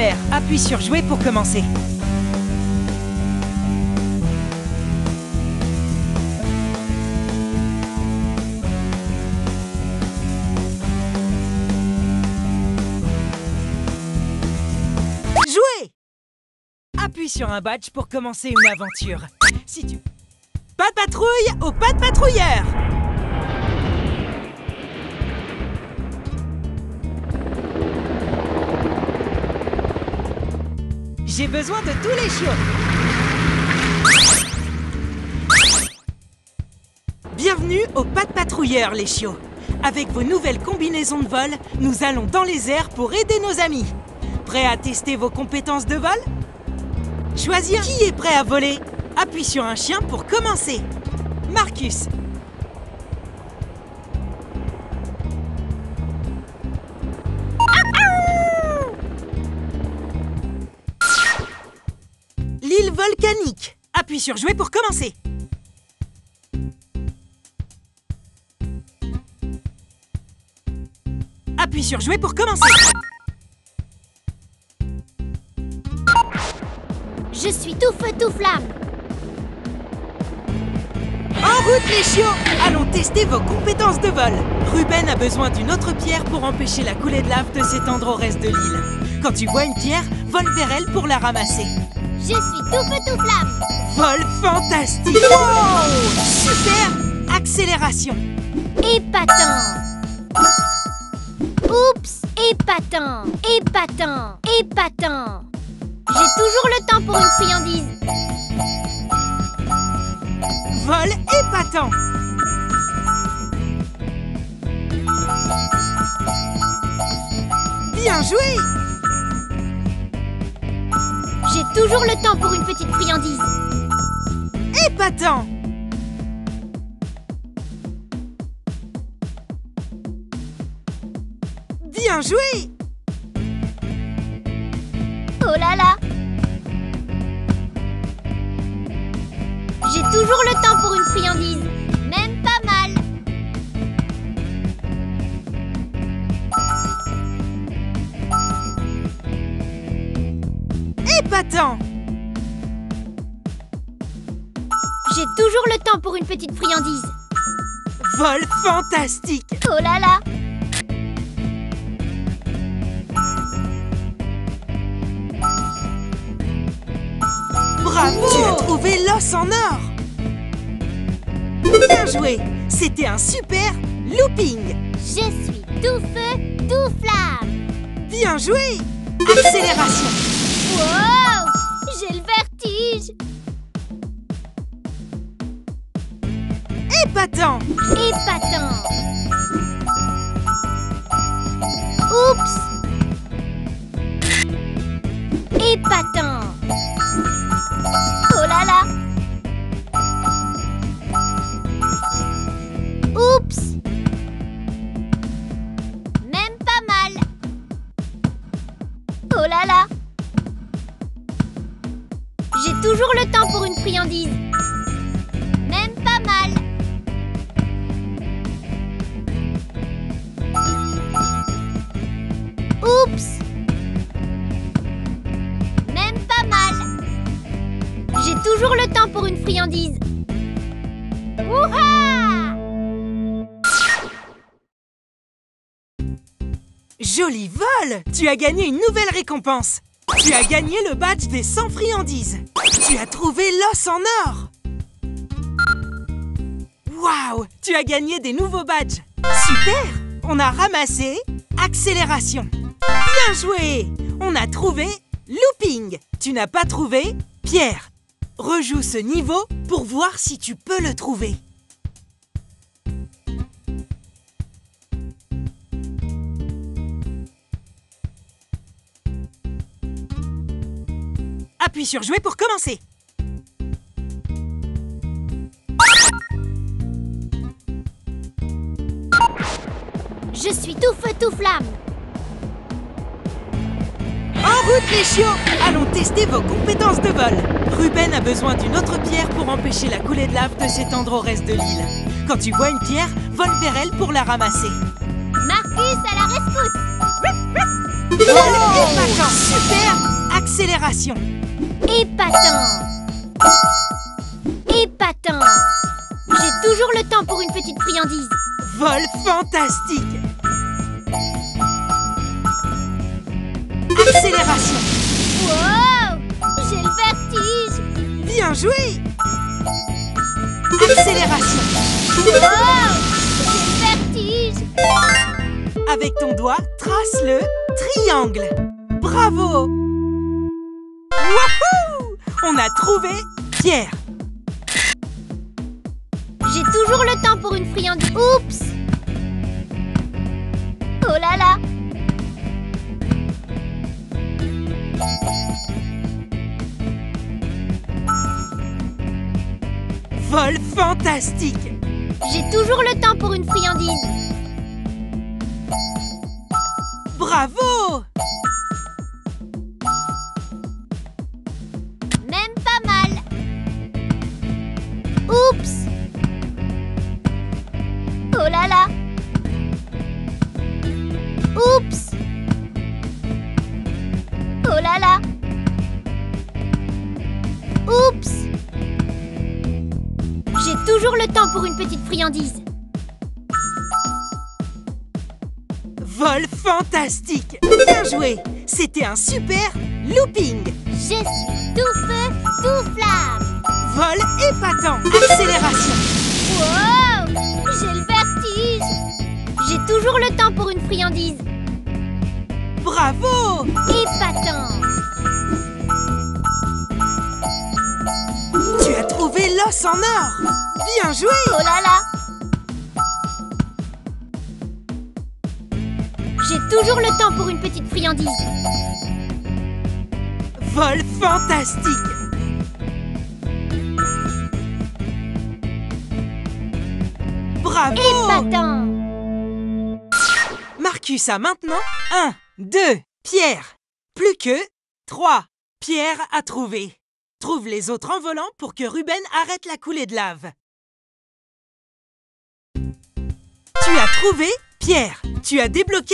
mère. Appuie sur jouer pour commencer. Jouer! Appuie sur un badge pour commencer une aventure. Si tu... Pat'Patrouille au Pat'Patrouilleur! J'ai besoin de tous les chiots. Bienvenue au Pat'Patrouilleur, les chiots. Avec vos nouvelles combinaisons de vol, nous allons dans les airs pour aider nos amis. Prêts à tester vos compétences de vol? Choisir qui est prêt à voler. Appuie sur un chien pour commencer. Marcus. L'île volcanique. Appuie sur jouer pour commencer. Appuie sur jouer pour commencer. Je suis tout feu, tout flamme. En route les chiots! Allons tester vos compétences de vol. Ruben a besoin d'une autre pierre pour empêcher la coulée de lave de s'étendre au reste de l'île. Quand tu vois une pierre, vole vers elle pour la ramasser. Je suis tout feu tout flamme. Vol fantastique. Wow! Super! Accélération. Épatant. Oups! Épatant. Épatant. Épatant. J'ai toujours le temps pour une friandise. Vol épatant. Bien joué. J'ai toujours le temps pour une petite friandise. Épatant. Bien joué. Oh là là. J'ai toujours le temps pour une friandise. Même pas mal. Épatant. J'ai toujours le temps pour une petite friandise. Vol fantastique. Oh là là. Bravo! Tu as trouvé l'os en or! Bien joué! C'était un super looping! Je suis tout feu, tout flamme! Bien joué! Accélération! Wow! J'ai le vertige! Épatant! Épatant! Oups! Épatant! Oups! Même pas mal! Oh là là! J'ai toujours le temps pour une friandise. Même pas mal! Oups! Même pas mal! J'ai toujours le temps pour une friandise. Wouhou! Joli vol! Tu as gagné une nouvelle récompense! Tu as gagné le badge des 100 friandises! Tu as trouvé l'os en or! Waouh! Tu as gagné des nouveaux badges! Super! On a ramassé accélération! Bien joué! On a trouvé looping! Tu n'as pas trouvé pierre! Rejoue ce niveau pour voir si tu peux le trouver! Appuie sur jouer pour commencer. Je suis tout feu, tout flamme. En route les chiots, allons tester vos compétences de vol. Ruben a besoin d'une autre pierre pour empêcher la coulée de lave de s'étendre au reste de l'île. Quand tu vois une pierre, vole vers elle pour la ramasser. Marcus à la rescousse. Vol épatant. Super. Accélération. Épatant. Épatant. J'ai toujours le temps pour une petite friandise. Vol fantastique. Accélération. Wow! J'ai le vertige. Bien joué. Accélération. Wow! J'ai le vertige. Avec ton doigt, trace le triangle. Bravo! Wouhou! On a trouvé Pierre. J'ai toujours le temps pour une friandise. Oups! Oh là là! Vol fantastique! J'ai toujours le temps pour une friandise. Bravo! Même pas mal. Oups! Oh là là! Oups! Oh là là! Oups! J'ai toujours le temps pour une petite friandise. Vol fantastique! Bien joué! C'était un super looping! Je suis tout feu, tout flamme! Vol épatant! Accélération! Wow! J'ai le vertige! J'ai toujours le temps pour une friandise! Bravo! Épatant! Tu as trouvé l'os en or! Bien joué! Oh là là! J'ai toujours le temps pour une petite friandise. Vol fantastique. Bravo. Épatant. Marcus a maintenant 1, 2, Pierre. Plus que 3. Pierre a trouvé. Trouve les autres en volant pour que Ruben arrête la coulée de lave. Tu as trouvé Pierre. Tu as débloqué